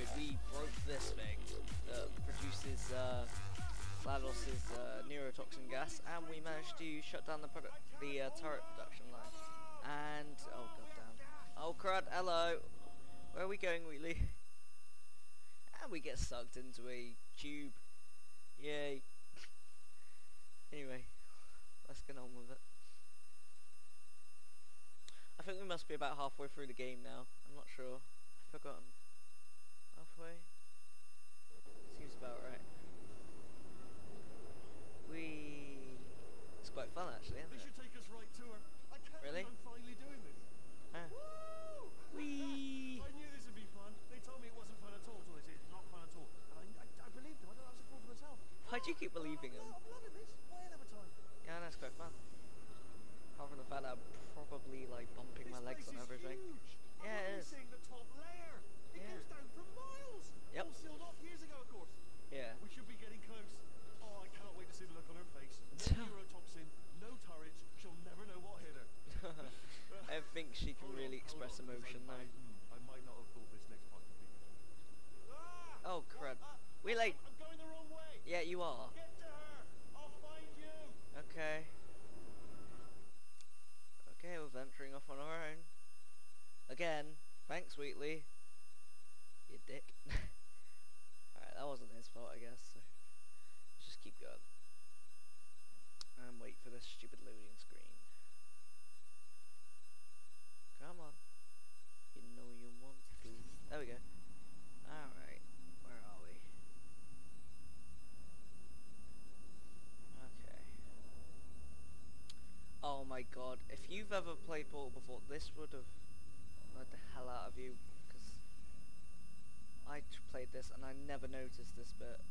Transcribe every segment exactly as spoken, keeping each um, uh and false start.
episode, we broke this thing that produces uh, GLaDOS's uh, neurotoxin gas, and we managed to shut down the product, the uh, turret production line. And oh goddamn! Oh crud! Hello, where are we going, Wheatley? And we get sucked into a tube. Yay! Anyway, let's get on with it. I think we must be about halfway through the game now. I'm not sure. I've forgotten. Halfway? Seems about right. We... It's quite fun actually, isn't it? They should take us right to her. I can't really? I'm finally doing this. Ah. Woo! Whee! I knew this would be fun. They told me it wasn't fun at all, so they said it's not fun at all. And I, I, I believed them. I thought I was a fool for myself. Why do you keep believing them? I'm loving this. Way another time. Yeah, that's quite fun. Apart from the fact that I'm probably like bumping this my legs on everything. Huge. Yeah, I'm it is. The top layer. It yeah. goes down for miles. Yep. All sealed off years ago, of course. Yeah. We should be getting close. Oh, I cannot wait to see the look on her face. No neurotoxin, no turret. She'll never know what hit her. I think she can hold really on, express on, emotion though. I, I might not have thought this next part could be. Ah, oh crud! Uh, We're late. I'm going the wrong way. Yeah, you are. Get to her. I'll find you. Okay. Okay, we're venturing off on our own. Again, thanks Wheatley. You dick. Alright, that wasn't his fault I guess, so let's just keep going. And wait for this stupid loading screen. Come on. You know you want to. There we go. Alright, where are we? Okay. Oh my god, if you've ever played Portal before, this would have annoyed the hell out of you, because I played this and I never noticed this bit.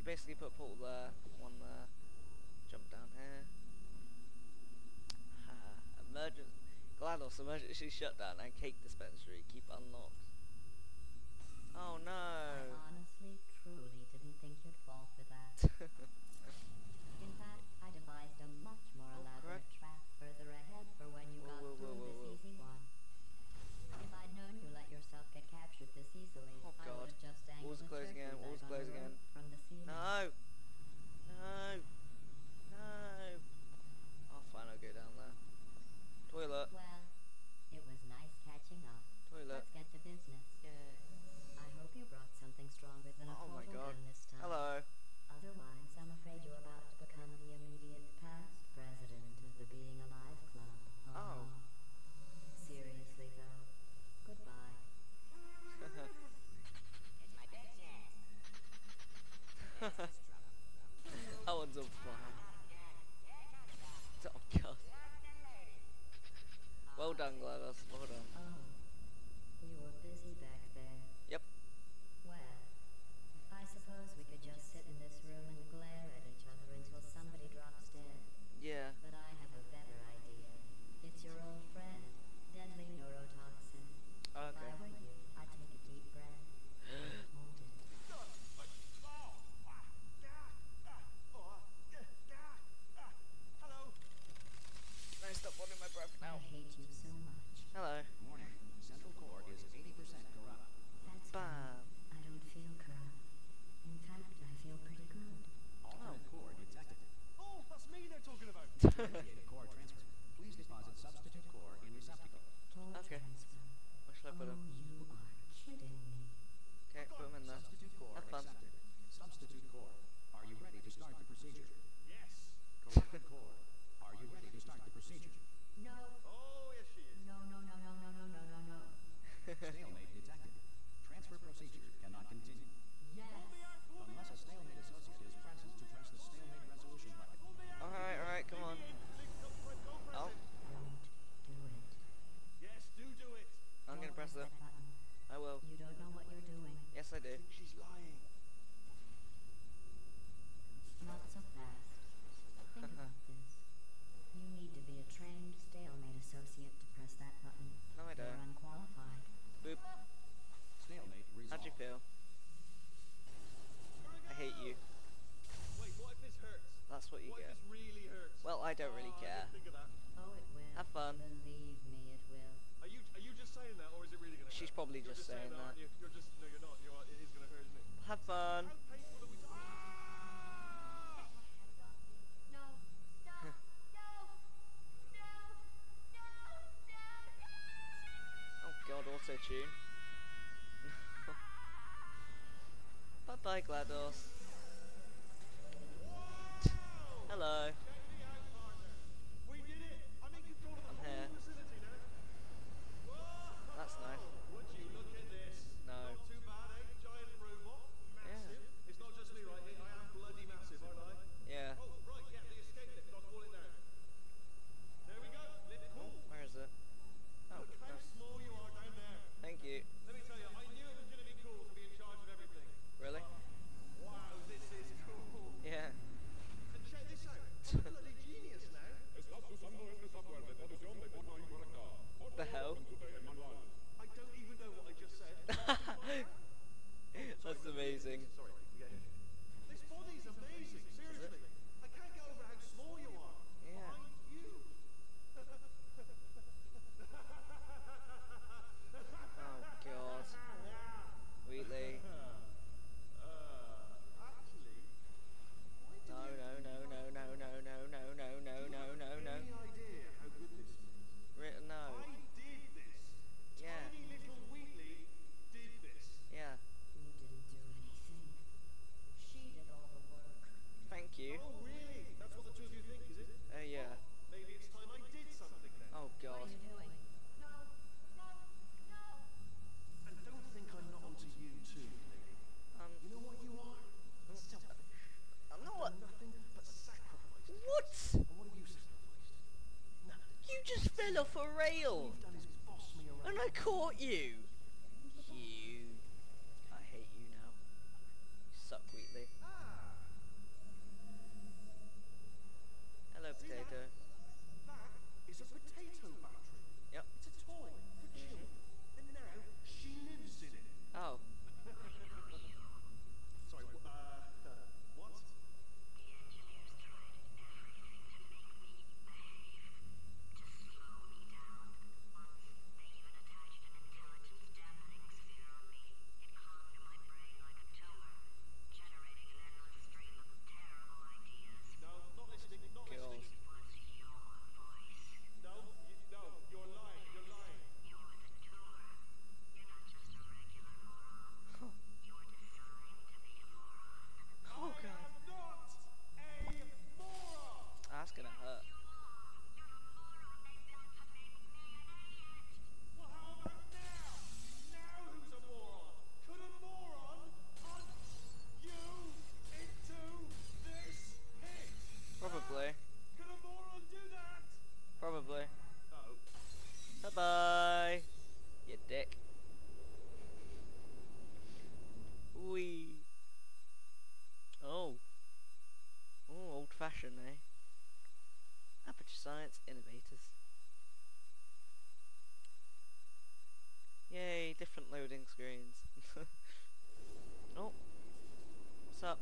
You basically put Portal there, one there, jump down here. Ha, emergency, GLaDOS emergency shutdown and cake dispensary, keep unlocked. Oh no! I honestly, truly didn't think you'd fall for that. In fact, I devised a much more oh, elaborate correct. trap further ahead for when you whoa, got whoa, through whoa, whoa, this whoa. easy one. If I'd known you let yourself get captured this easily, oh, I would have just angled the turkey back on the roof from the ceiling. No! No! No! Oh fine, I'll go down there. Toilet! Well, it was nice catching up. Toilet! Let's get to business. Yay! I hope you brought something stronger than a portal gun this time. Oh my god! Hello! Otherwise, I'm afraid you're about to become the immediate past president of the Being Alive Club. Oh. oh. Seriously, though. Goodbye. It's my business. That one's on fire. Oh, God. Well done, GLaDOS. Well done. Oh. You were busy back there. Yep. Well. I suppose we could just sit in this room and glare at each other until somebody drops dead. Yeah. But I have a better idea. It's your old friend, deadly neurotoxin. Oh, okay. If I were you, I'd take a deep breath. Hold it. Hello. Can I stop holding my breath now? I hate you so much. Hello. Morning. Central core is eighty percent corrupt. That's bad. I don't feel corrupt. In fact, I feel pretty good. Alternate oh. core detected. Oh, that's me they're talking about. Core transfer. Please deposit substitute core in receptacle. Core okay. transfer. Where should I put him? Oh, you are kidding me. Okay, put him in there. Substitute core Have fun. accepted. Substitute core. Are you ready to start the procedure? Yes. Corrupted core. Are you ready to start the procedure? No. Oh, yes she is. No, no, no, no, no, no, no, no, no. Stalemate detected. Transfer procedure cannot continue. Yes. Unless a stalemate associate is present to press the stalemate resolution button. Alright, alright, come on. Oh. Don't do it. Yes, do do it. I'm gonna press the button. I will. You don't know what you're doing. Yes, I do. She's lying. Not so fast. Think about this. You need to be a trained stalemate associate to press that button. No, I don't. You're unqualified. Boop. Stalemate resolved. How'd you feel? I hate you. Wait, what if this hurts? That's what you what get. What if this really hurts? Well, I don't really oh, care. I didn't think of that. Oh, it will. Have fun. Believe me, it will. Are you are you just saying that, or is it really going to? She's hurt? probably you're just, just saying, saying that. that. You're, you're just no, you're not. You're, Have fun. Oh god, auto-tune. Bye-bye, GLaDOS. Hello. We did it. I mean, you brought up the whole facility now. That's nice. Would you look at this? No. Not too bad, eh? Giant robot. Massive. Yeah. It's not just me right here. I am bloody massive, aren't I? Yeah. Oh, right, yeah, the escape lift. I'll call it now. There we go. Lift call. Oh, where is it? Oh, look how small you are down there. Thank you. Let me tell you, I knew it was going to be cool to be in charge of everything. Really? Oh, wow, this is cool. Yeah. And check this out. I'm a bloody genius now. The hell? I don't even know what I just said. That's amazing. Sorry, this body's amazing, seriously. I can't get over how small you are. Yeah. I'm huge. Oh god. Wheatley. Oh really? That's what the two of you think, is it? Oh uh, yeah. Maybe it's time I did something then. Oh god. What are you doing? No, no, no. And don't think I'm not onto you too, lady. Um. You know what you are? I'm selfish. I'm not. What? Nothing but sacrifice. What? And what have you sacrificed? Nothing. You just fell off a rail. All you've done is boss me around. And I caught you. You. I hate you now. You suck, Wheatley. Ah. Hello, potato. That? that is a potato battery. Yep. It's a toy for mm-hmm. children. And now she lives in it. Oh. Sorry, uh, uh, what? The engineers tried everything to make me behave, to slow me down. Once they even attached an intelligence dampening sphere on me. It clogged my brain like a tumor, generating an endless stream of terrible ideas. No, not listening, not listening. That's gonna hurt. Well, how about now? Now who's a moron? Could a moron hunt you into this pit? Probably. Could a moron do that? Probably. Uh-oh. Bye-bye, you dick. Wee. Oh. Oh, old-fashioned, eh? Aperture Science innovators. Yay, different loading screens. Oh, what's up?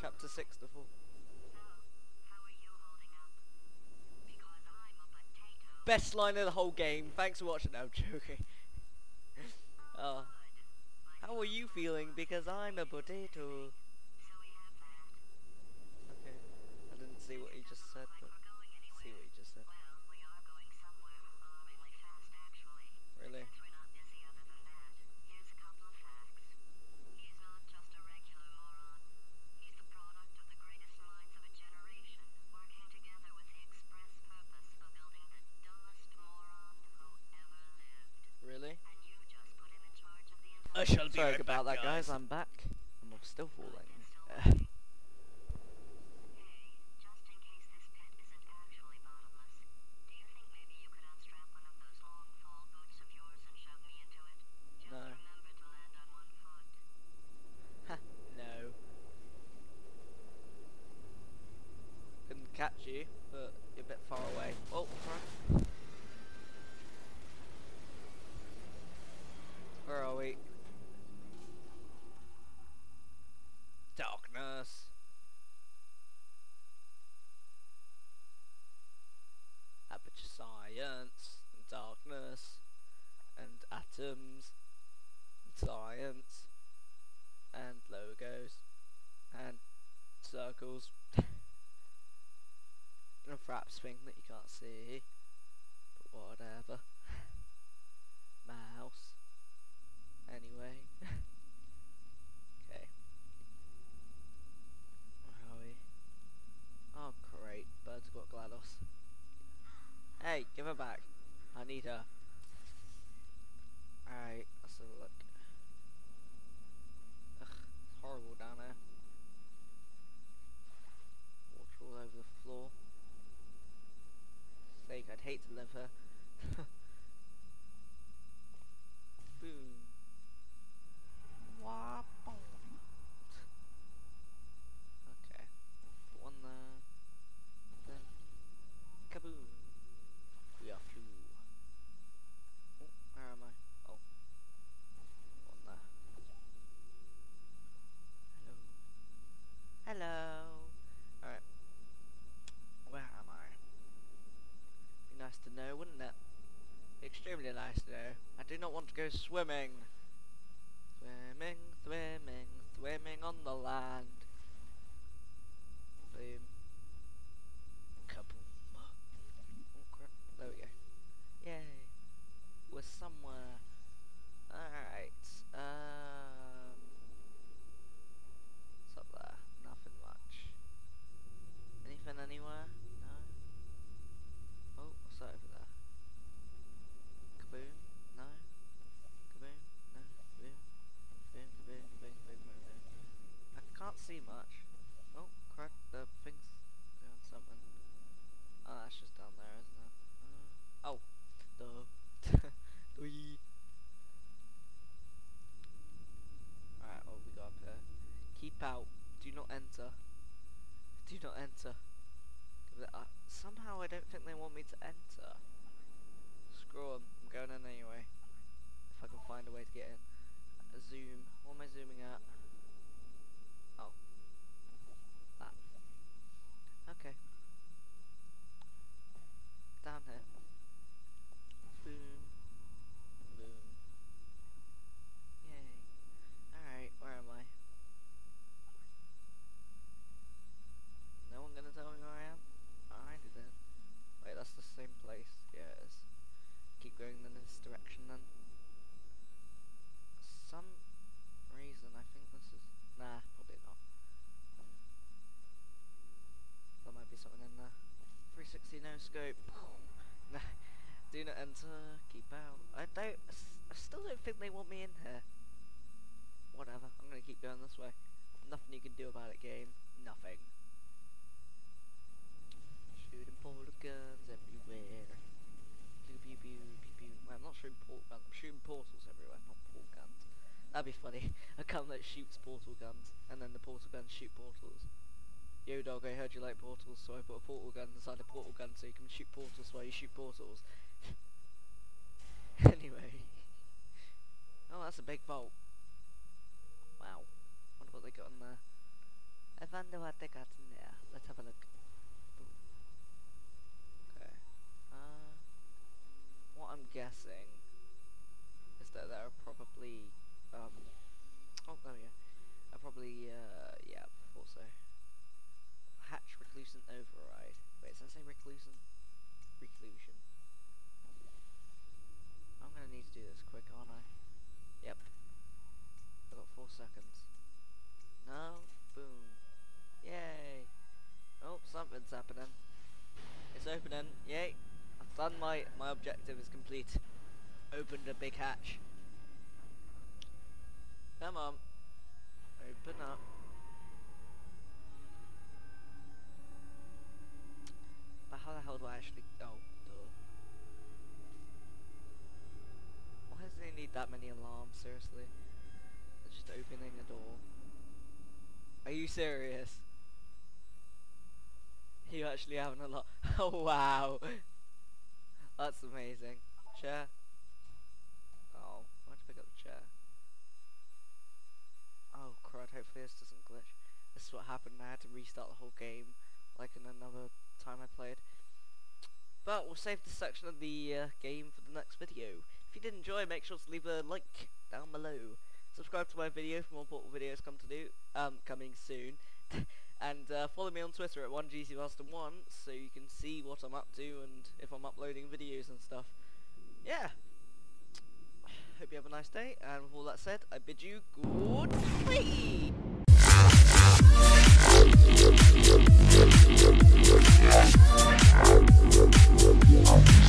Chapter six to four. So, how are you holding up? Because I'm a potato. Best line of the whole game. Thanks for watching. No, I'm joking. Oh, how are you feeling? Because I'm a potato. So we have that. Okay, I didn't see what he just said, but. See what you just said. Well, we are going somewhere alarmingly fast, actually. Really? Since we're not busy other than that, here's a couple of facts. He's not just a regular moron. He's the product of the greatest minds of a generation, working together with the express purpose of building the dumbest moron who ever lived. Really? And you just put him in charge of the entire... I shall be right back, about that, guys. I'm back. And I'm still falling. Catch you, but you're a bit far away. Oh, crap. Where are we? Darkness. Aperture Science and darkness and atoms and science and logos and circles and fraps thing that you can't see, but whatever. Mouse. Anyway. Okay. Where are we? Oh great, Bird's got GLaDOS. Hey, give her back. I need her. Alright, let's have a look. Ugh, it's horrible down there. Water all over the floor. Sake, I'd hate to live here. Boom. Wah, boom. Okay. Put one there. Then. Kaboom. We are flew. Oh, where am I? Oh. One there. Hello. Hello. Alright. Where am I? Be nice to know, wouldn't it? Be extremely nice to know. I do not want to go swimming. Swimming, swimming, swimming on the land. Boom. Kaboom. There we go. Yay. We're somewhere. Alright. Um, what's up there? Nothing much. Anything anywhere? No. Oh, what's that over there? Kaboom. No. Kaboom. No. Kaboom. Kaboom. Kaboom. Kaboom. Kaboom. Kaboom. I can't see much. Oh, crap. The thing's doing something. Oh, that's just down there, isn't it? Oh, duh. Alright, what have we got up here? Keep out. Do not enter. Do not enter. Somehow I don't think they want me to enter. Screw them. I'm going in anyway. If I can find a way to get in. Zoom. What am I zooming at? Oh. That. Okay. Down here. Boom. Boom. Yay. Alright, where am I? No one gonna tell me where I am? I didn't. Wait, that's the same place. Yeah, it is. Keep going in this direction then. For some reason, I think this is... Nah, probably not. There might be something in there. three sixty no scope. Nah. Do not enter, keep out. I don't, I still don't think they want me in here. Whatever, I'm gonna keep going this way. Nothing you can do about it, game. Nothing. Shooting pool of guns everywhere. Pew pew pew pew pew. Well, I'm not shooting portal guns, I'm shooting portals everywhere, not portal guns. That'd be funny. A gun that shoots portal guns, and then the portal guns shoot portals. Yo dog, I heard you like portals, so I put a portal gun inside a portal gun so you can shoot portals while you shoot portals. Anyway. Oh, that's a big vault. Wow. Wonder what they got in there. I wonder what they got in there. Let's have a look. Okay. Uh, what I'm guessing is that there are probably... Um, oh, there we go. I probably... Uh, yeah, I thought so. Hatch reclusant override. Wait, does that say reclusant? Reclusion. I'm gonna need to do this quick, aren't I? Yep. I've got four seconds. No. Boom. Yay. Oh, something's happening. It's opening. Yay. I've done my my objective is complete. Opened a big hatch. Come on. Open up. But how the hell do I actually... Oh, duh. Why does they need that many alarms, seriously? They're just opening a door. Are you serious? You actually have an alarm... Oh, wow! That's amazing. Chair? Oh, I want to pick up the chair. Oh, crud, hopefully this doesn't glitch. This is what happened, I had to restart the whole game. Like in another time I played. But we'll save this section of the uh, game for the next video. If you did enjoy, make sure to leave a like down below. Subscribe to my video for more portable videos come to do, um, coming soon. And uh, follow me on Twitter at one G C Master one so you can see what I'm up to and if I'm uploading videos and stuff. Yeah. Hope you have a nice day, and with all that said, I bid you good day.